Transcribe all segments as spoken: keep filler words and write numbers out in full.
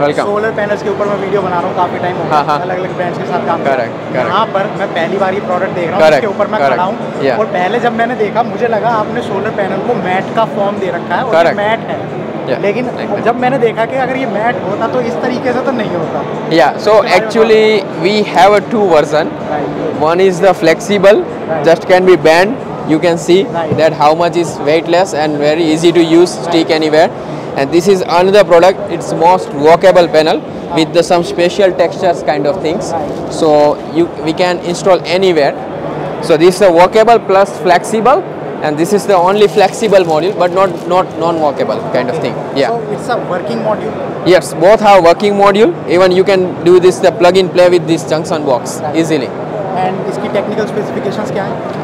Welcome. Solar panels के ऊपर मैं वीडियो बना रहा हूँ काफी टाइम हो गया, अलग अलग ब्रांड्स के साथ काम कर रहा हूँ। यहाँ पर मैं पहली बार ये प्रोडक्ट देख रहा हूँ जिसके ऊपर मैं खड़ा हूँ, और पहले जब मैंने देखा मुझे लगा आपने सोलर पैनल को मैट का फॉर्म दे रखा है और मैट है, लेकिन जब मैंने देखा कि अगर ये मैट होता तो इस तरीके से तो नहीं होता। या so actually we have two version, one is the flexible, just can be band, you can see right. that how much is weightless and very easy to use, stick right. anywhere, and this is another product, it's most walkable panel right. with the some special textures kind of things right. so you we can install anywhere. So this is a walkable plus flexible, and this is the only flexible module but not not non walkable kind okay. of thing. Yeah, so it's a working module. Yes, both have working module, even you can do this the plug and play with this junction box right. easily. And iski technical specifications kya hai?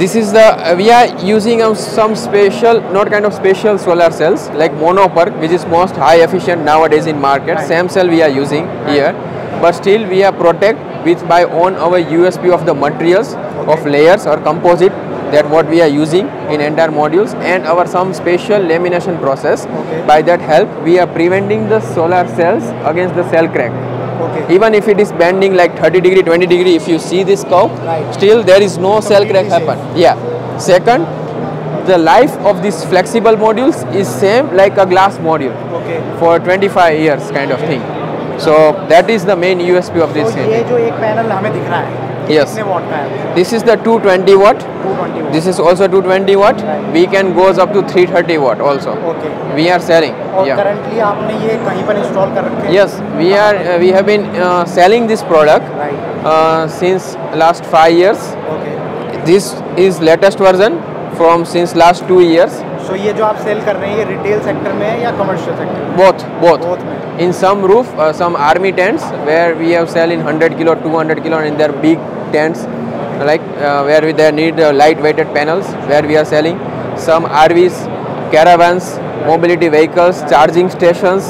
This is the uh, we are using um, some special, not kind of special solar cells like monoperc, which is most high efficient nowadays in market. Right. Same cell we are using right. here, but still we are protect with by own our U S P of the materials okay. of layers or composite, that what we are using in entire modules, and our some special lamination process. Okay. By that help we are preventing the solar cells against the cell crack. Okay. Even if it is bending like thirty degree, twenty degree, if you see this curve, right. still there is no cell crack happen. Yeah. Second, the life of these flexible modules is same like a glass module okay. for twenty-five years kind of thing. So that is the main U S P of this. So ये जो एक panel हमें दिख रहा है, yes, कितने watt का है? This is the two twenty watt. two twenty watt. This is also two twenty watt. Right. We can goes up to three thirty watt also. Okay. We are selling. और yeah. currently आपने ये कहीं पर install कर रखे हैं? Yes, we are uh, we have been uh, selling this product right. uh, since last five years. Okay. This is latest version from since last two years. So ये जो आप sell कर रहे हैं ये retail sector में है या commercial sector? Both, both. Both में. In some roof, uh, some army tents where we have sell in one hundred kilo, two hundred kilo, and in their big tents like uh, where we they need uh, light weighted panels, where we are selling some R Vs, caravans, mobility vehicles, charging stations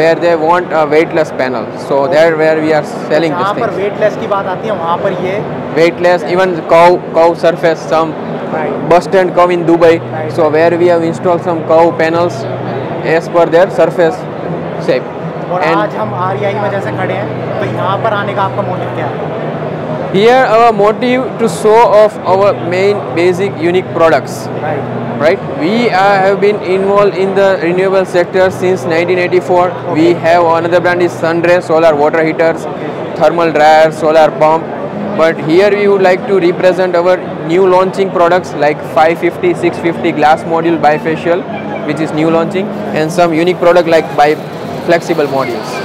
where they want a weightless panel. So there where we are selling this thing. Wahan par weightless ki baat aati hai, wahan par ye weightless, even cow cow surface, some bus stand cow in Dubai, so where we have installed some cow panels as per their surface shape. और आज हम RI में जैसे खड़े हैं तो यहाँ पर आने का आपका मोटिव क्या है? Here our motive to show off our main basic unique products. Right. Right. We uh, have been involved in the renewable sector since nineteen eighty-four. Okay. We have another brand is Sunray solar water heaters, okay. thermal dryer, solar pump. But here we would like to represent our new launching products like five fifty, six fifty glass module bifacial, which is new launching, and some unique product like bi. flexible modules.